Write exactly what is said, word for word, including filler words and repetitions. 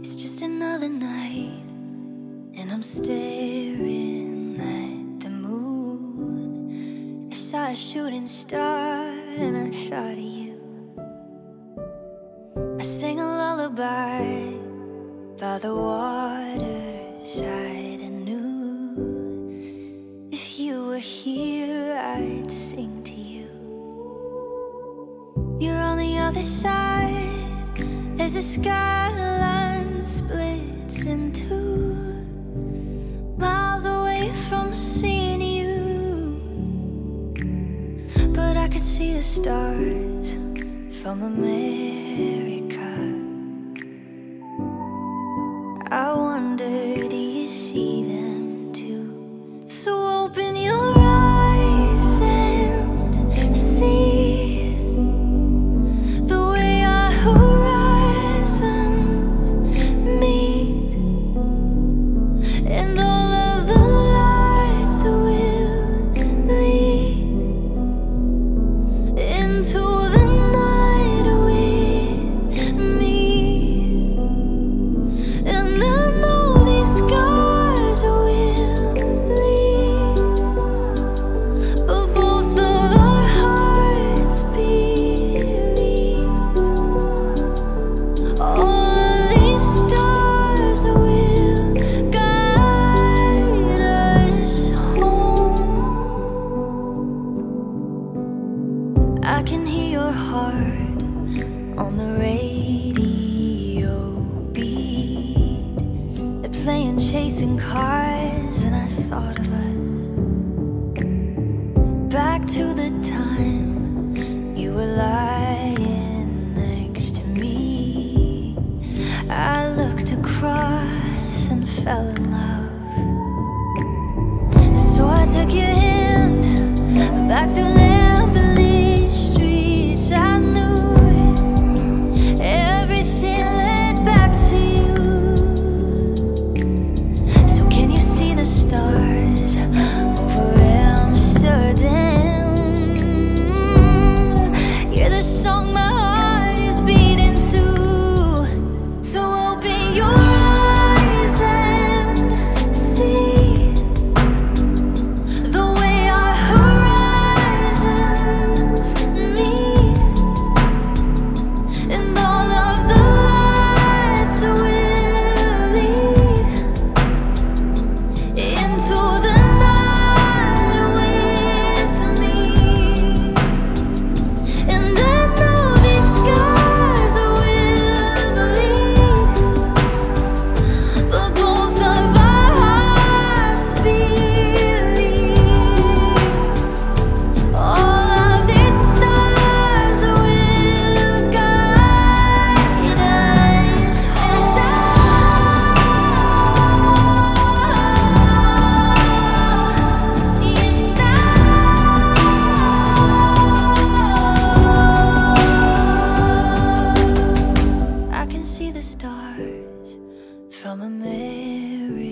It's just another night, and I'm staring at the moon. I saw a shooting star, and I thought of you. I sang a lullaby by the waterside. I knew if you were here, I'd sing to you. You're on the other side as the skyline splits in two. Miles away from seeing you, but I could see the stars from America. I wonder, do you see them too? So open your eyes and see. I can hear your heart on the radio beat. They're playing chasing cars, and I thought of us. Back to the time you were lying next to me. I looked across and fell in love, and so I took your hand back through the from America.